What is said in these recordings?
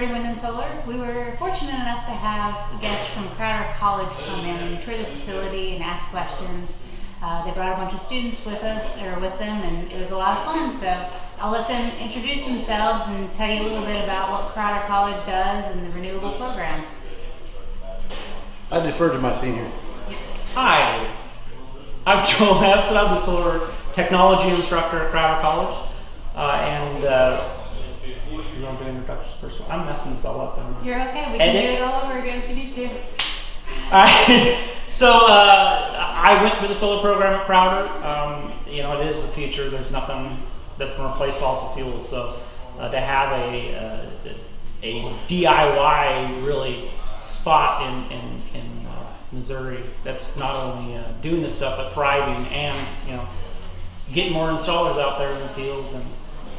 Missouri Wind and Solar, we were fortunate enough to have a guest from Crowder College come in and tour the facility and ask questions. They brought a bunch of students with us, or with them, and it was a lot of fun. So I'll let them introduce themselves and tell you a little bit about what Crowder College does and the renewable program. I defer to my senior. Hi, I'm Joel Evson. I'm the solar technology instructor at Crowder College. You want to do introductions first? I'm messing this all up. You're okay. We can do it all over again if you need to. All right. So I went through the solar program at Crowder. You know, it is the future. There's nothing that's going to replace fossil fuels. So to have a DIY really spot in Missouri that's not only doing this stuff but thriving, and you know, getting more installers out there in the field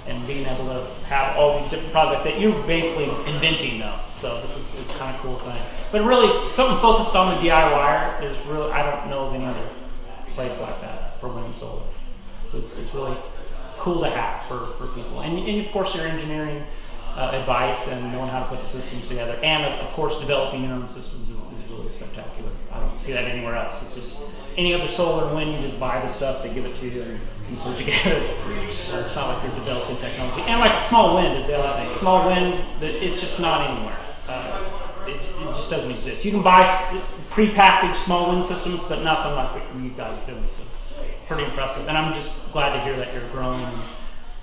and being able to have all these different products that you're basically inventing though. So this is kind of cool thing. But really, something focused on the DIYer, there's really, I don't know of any other place like that for wind and solar. So it's really cool to have for people. And of course, your engineering advice and knowing how to put the systems together. And of course, developing your own systems is really spectacular. I don't see that anywhere else. It's just any other solar and wind, you just buy the stuff, they give it to you, and you put it together. It's not like you're developing technology. And like small wind is the other thing. Small wind, it's just not anywhere. It just doesn't exist. You can buy pre-packaged small wind systems, but nothing like what you guys do. So it's pretty impressive. And I'm just glad to hear that you're growing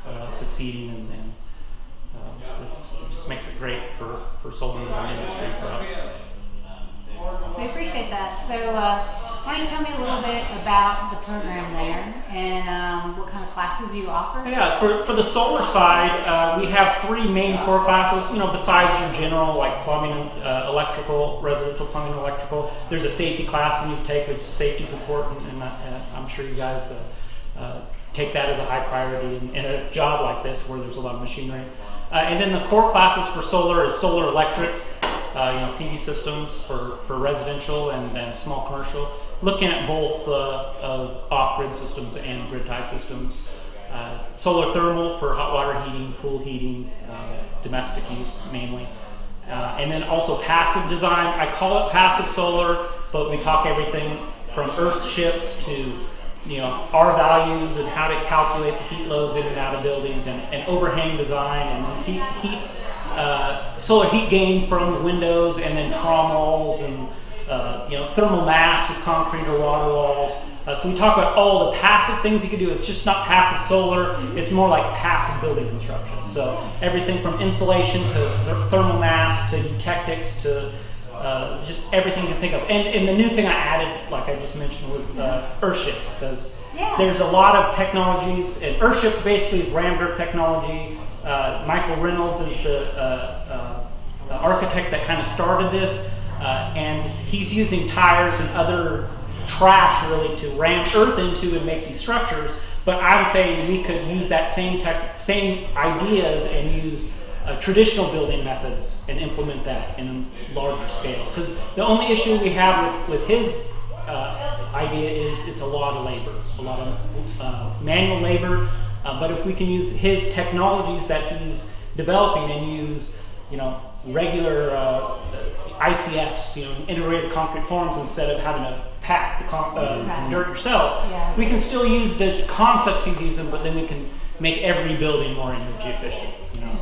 and succeeding, and it just makes it great for solar and wind industry for us. We appreciate that. So why don't you tell me a little bit about the program there and what kind of classes you offer? Yeah, for the solar side, we have three main core classes, you know, besides your general like plumbing, electrical, residential plumbing, electrical. There's a safety class you need to take, which safety is important, and I'm sure you guys take that as a high priority in a job like this where there's a lot of machinery. And then the core classes for solar is solar electric, you know, PV systems for residential and small commercial, looking at both off-grid systems and grid-tie systems. Solar thermal for hot water heating, pool heating, domestic use mainly. And then also passive design. I call it passive solar, but we talk everything from earth shifts to, you know, R values and how to calculate the heat loads in and out of buildings, and overhang design, and solar heat gain from windows, and then trom walls, and you know, thermal mass with concrete or water walls. So we talk about all the passive things you can do. It's just not passive solar. It's more like passive building construction. So everything from insulation to thermal mass to eutectics to just everything you can think of. And the new thing I added, like I just mentioned, was earth shifts, because there's a lot of technologies, and earth shifts basically is Ramdirt technology. Michael Reynolds is the architect that kind of started this, and he's using tires and other trash really to ram earth into and make these structures. But I'm saying we could use that same ideas and use traditional building methods and implement that in a larger scale, because the only issue we have with his idea is it's a lot of labor, a lot of manual labor, but if we can use his technologies that he's developing and use, you know, regular ICFs, you know, integrated concrete forms, instead of having to pack the dirt yourself, we can still use the concepts he's using, but then we can make every building more energy efficient, you know.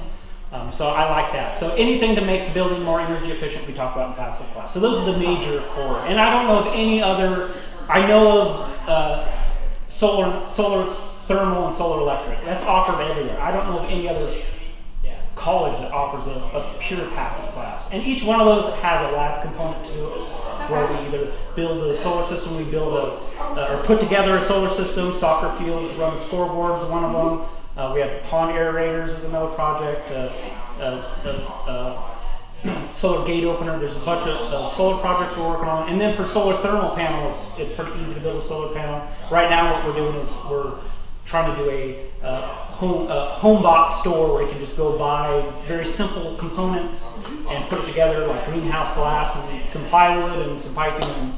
So I like that. So anything to make the building more energy efficient, we talk about in passive class. So those are the major core. And I don't know of any other. I know of solar thermal, and solar electric. That's offered everywhere. I don't know of any other college that offers a pure passive class. And each one of those has a lab component to it, where we either build a solar system, we build or put together a solar system, soccer fields, run scoreboards, one of them. We have pond aerators as another project, solar gate opener. There's a bunch of solar projects we're working on. And then for solar thermal panel, it's pretty easy to build a solar panel. Right now what we're doing is we're trying to do a home box store where you can just go buy very simple components and put it together, like greenhouse glass and some plywood and some piping, and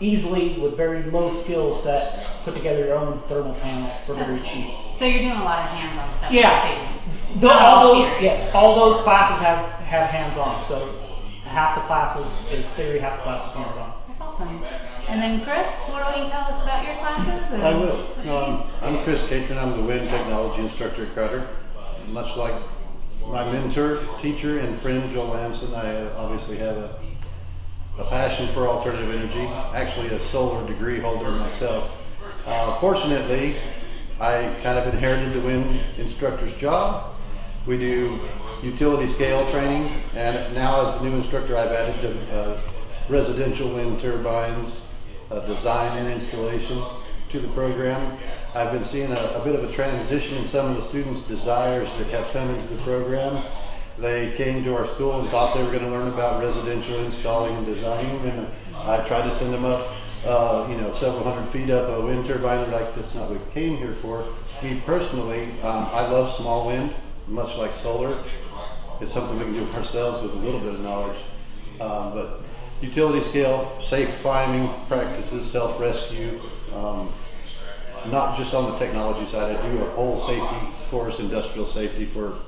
easily, with very low skill set, put together your own thermal panel for very cheap. So you're doing a lot of hands-on stuff. Yeah, All those classes have hands-on. So half the classes is theory, half the classes is hands-on. That's awesome. And then Chris, what will you tell us about your classes? And I will. I'm Chris Catron. I'm the wind technology instructor at Crowder. Much like my mentor, teacher, and friend Joe Lamson, I obviously have a passion for alternative energy. Actually, a solar degree holder myself. Fortunately, I kind of inherited the wind instructor's job. We do utility scale training, and now as the new instructor, I've added to, residential wind turbines, design and installation to the program. I've been seeing a bit of a transition in some of the students' desires that have come into the program. They came to our school and thought they were going to learn about residential installing and designing, and I tried to send them up several hundred feet up a wind turbine. They're like, that's not what we came here for. Me personally, I love small wind, much like solar. It's something we can do ourselves with a little bit of knowledge. But utility scale, safe climbing practices, self-rescue, not just on the technology side. I do a whole safety course, industrial safety for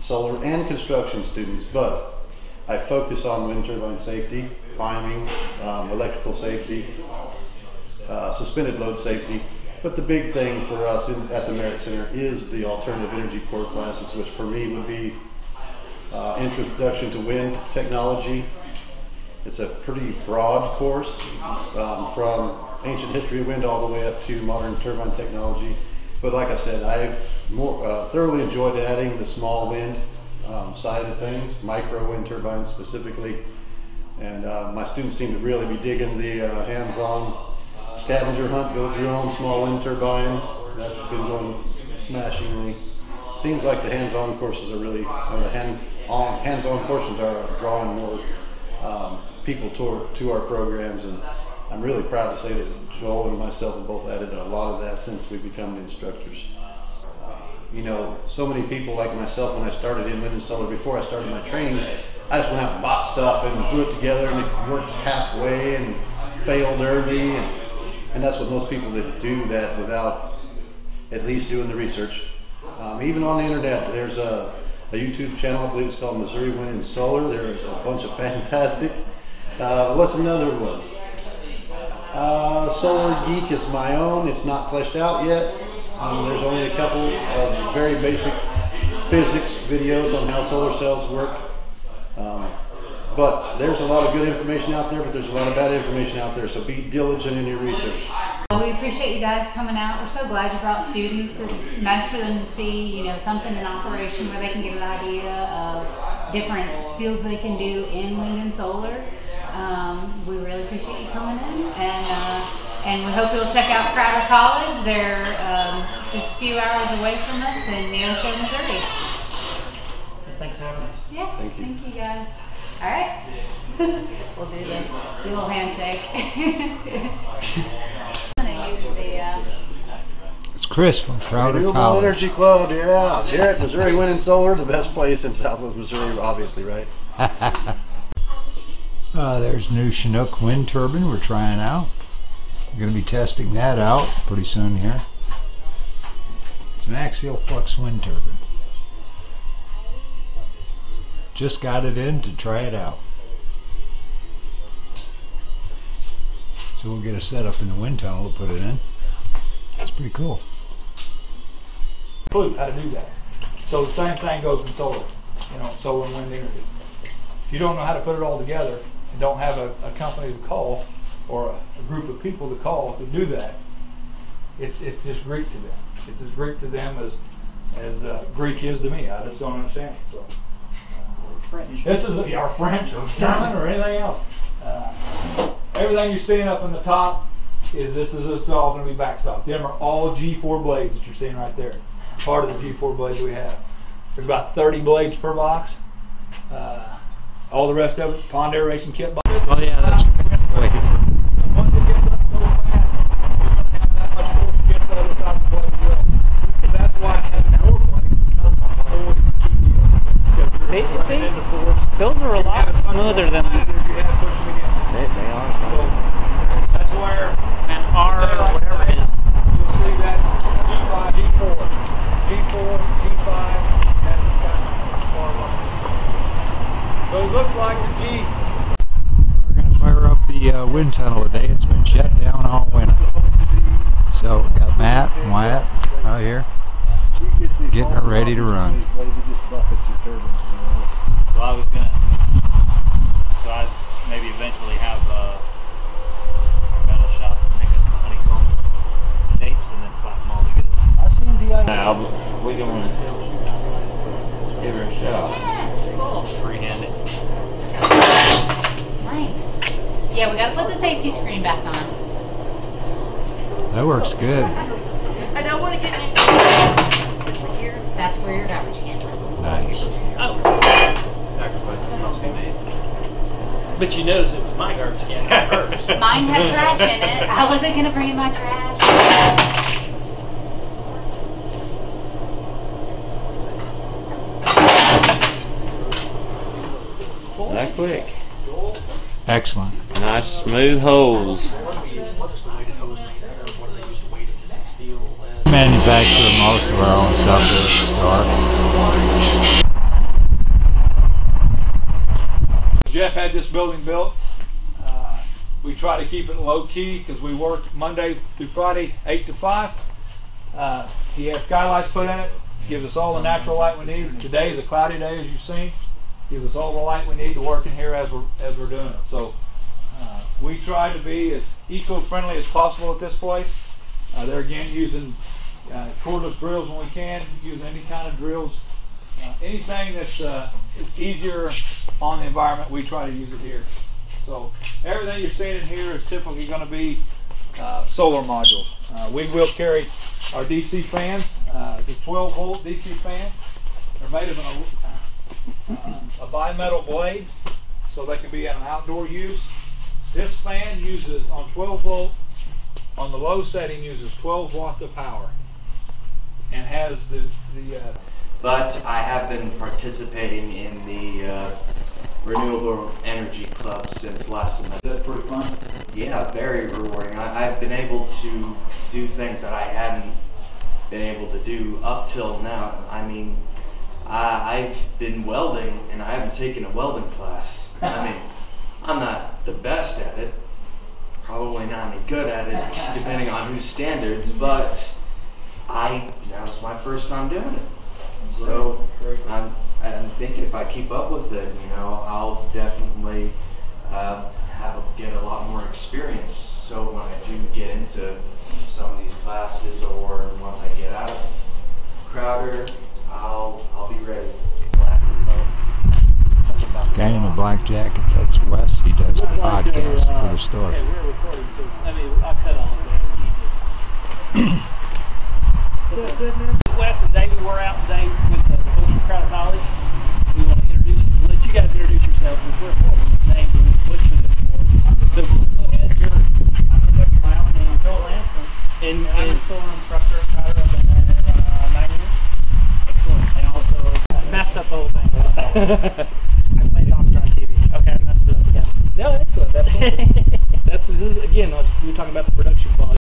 solar and construction students, but I focus on wind turbine safety, climbing, electrical safety, suspended load safety. But the big thing for us at the Merit Center is the alternative energy core classes, which for me would be introduction to wind technology. It's a pretty broad course, from ancient history of wind all the way up to modern turbine technology. But like I said, I've thoroughly enjoyed adding the small wind side of things, micro wind turbines specifically. And my students seem to really be digging the hands-on scavenger hunt, build your own small wind turbine. That's been going smashingly. Seems like the hands-on courses are really, hands-on portions are drawing more people to our programs, and I'm really proud to say that Joel and myself have both added a lot of that since we've become the instructors. So many people like myself, when I started in wind and solar, before I started my training, I just went out and bought stuff and put it together, and it worked halfway and failed early, and that's what most people that do that without at least doing the research. Even on the internet, there's a YouTube channel, I believe it's called Missouri Wind and Solar. There's a bunch of fantastic. What's another one? Solar Geek is my own. It's not fleshed out yet. There's only a couple of very basic physics videos on how solar cells work. But there's a lot of good information out there, but there's a lot of bad information out there, so be diligent in your research. Well, we appreciate you guys coming out. We're so glad you brought students. It's nice for them to see, something in operation where they can get an idea of different fields they can do in wind and solar. We really appreciate you coming in, and we hope you'll check out Crowder College. They're just a few hours away from us in Neosho, Missouri. Thanks for having us. Yeah, thank you guys. All right, we'll do the little handshake. I'm gonna use the. It's Chris from Crowder College. Renewable Energy Club, yeah. Here at Missouri Wind and Solar, the best place in Southwest Missouri, obviously, right? There's new Chinook wind turbine we're trying out. We're gonna be testing that out pretty soon here. It's an axial flux wind turbine. Just got it in to try it out. So we'll get a setup in the wind tunnel to put it in. It's pretty cool. Proof how to do that. So the same thing goes in solar, solar and wind energy. If you don't know how to put it all together and don't have a company to call or a group of people to call to do that, it's just Greek to them. It's as Greek to them as Greek is to me. I just don't understand it. So. French. This is our French or German or anything else. Everything you're seeing up on the top is all going to be backstopped. Them are all G4 blades that you're seeing right there. Part of the G4 blades we have. There's about 30 blades per box. All the rest of it, pond aeration kit box. Oh yeah, that's right. Once it gets up so fast, you don't have that much force to get the other side of the blade away. That's why I have an old blade. Those are a lot smoother than they are. So that's where an R or whatever it is. You'll see that G5, G4, G4, G5. Ready? We're going to fire up the wind tunnel today. It's been shut down all winter. So, got Matt and Wyatt out here getting her ready to run. So I was going to, so I maybe eventually have a metal shop make us honeycomb shapes and then slap them all together. I've seen the idea. Now, but we don't want to give her a shot. Freehand it. Nice. Yeah, we got to put the safety screen back on. That works good. I don't want to get any. That's where your garbage can goes. Nice. Oh. Sacrifices must be made. But you notice it was my garbage can, not hers. Mine had trash in it. I wasn't going to bring in my trash. That quick. Excellent. Nice smooth holes. We manufacture most of our own stuff here at the store. Jeff had this building built. We try to keep it low key because we work Monday through Friday, 8 to 5. He had skylights put in it. Gives us all the natural light we need. Today is a cloudy day, as you've seen. Gives us all the light we need to work in here as we're doing it. So we try to be as eco-friendly as possible at this place. They're again using cordless drills when we can, using any kind of drills. Anything that's easier on the environment, we try to use it here. So everything you're seeing in here is typically going to be solar modules. We will carry our DC fans, the 12 volt DC fan. They're made of a bimetal blade, so they can be in an outdoor use. This fan uses on 12 volt, on the low setting uses 12 watts of power, and has But I have been participating in the Renewable Energy Club since last semester. Is that pretty fun? Yeah, very rewarding. I've been able to do things that I hadn't been able to do up till now. I mean, I've been welding and I haven't taken a welding class. I mean, I'm not the best at it, probably not any good at it, depending on whose standards, but that was my first time doing it. So I'm thinking if I keep up with it, you know, I'll definitely get a lot more experience. So when I do get into some of these classes, or once I get out of Crowder, I'll be ready. Guy in a black jacket, that's Wes. He does the podcast for the store. Okay, we're recording, so I mean, I'll cut all the way. Wes and David were out today with the folks from Crowder College. We want to let you guys introduce yourselves, since we're full of names and we butchered them before. So go ahead. I'm Joe Lamson, and I'm a solar instructor at Crowder. I've been there 9 years. Excellent. And also messed up the whole thing. I played doctor on TV. Okay, I messed it up again. No, excellent. That's this is, again, we were talking about the production quality.